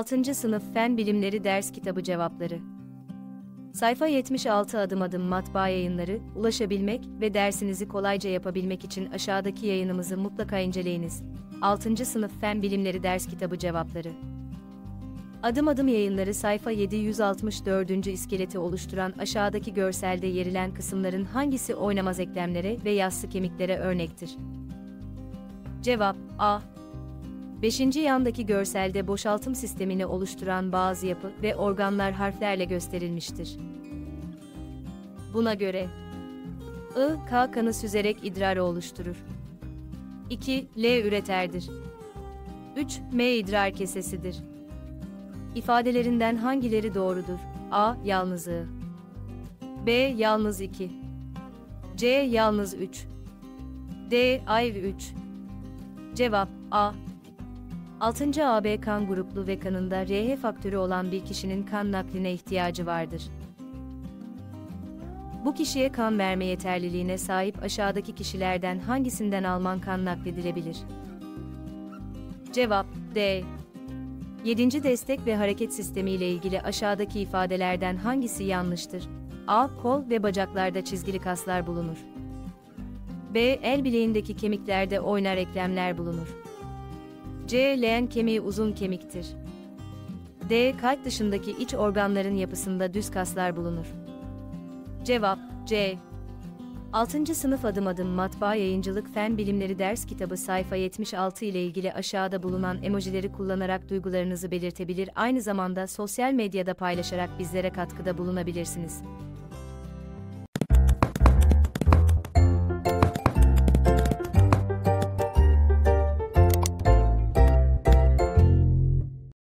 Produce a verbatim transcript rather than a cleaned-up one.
altıncı Sınıf Fen Bilimleri Ders Kitabı Cevapları. Sayfa yetmiş altı. Adım Adım Matbaa Yayınları. Ulaşabilmek ve dersinizi kolayca yapabilmek için aşağıdaki yayınımızı mutlaka inceleyiniz. altıncı Sınıf Fen Bilimleri Ders Kitabı Cevapları. Adım Adım Yayınları sayfa yedi yüz altmış dört. iskeleti oluşturan aşağıdaki görselde yerilen kısımların hangisi oynamaz eklemlere ve yassı kemiklere örnektir? Cevap A. beşinci yandaki görselde boşaltım sistemini oluşturan bazı yapı ve organlar harflerle gösterilmiştir. Buna göre I, K kanı süzerek idrarı oluşturur. iki. L üreterdir. üç. M idrar kesesidir. İfadelerinden hangileri doğrudur? A. Yalnız I. B. Yalnız iki. C. Yalnız üç. D. Ay üç. Cevap A. altıncı A B kan gruplu ve kanında R H faktörü olan bir kişinin kan nakline ihtiyacı vardır. Bu kişiye kan verme yeterliliğine sahip aşağıdaki kişilerden hangisinden Alman kan nakledilebilir? Cevap D. yedinci Destek ve hareket sistemi ile ilgili aşağıdaki ifadelerden hangisi yanlıştır? A. Kol ve bacaklarda çizgili kaslar bulunur. B. El bileğindeki kemiklerde oynar eklemler bulunur. C. Leğen kemiği uzun kemiktir. D. Kalp dışındaki iç organların yapısında düz kaslar bulunur. Cevap C. altıncı Sınıf Adım Adım Matbaa Yayıncılık Fen Bilimleri Ders Kitabı sayfa yetmiş altı ile ilgili aşağıda bulunan emojileri kullanarak duygularınızı belirtebilir, aynı zamanda sosyal medyada paylaşarak bizlere katkıda bulunabilirsiniz.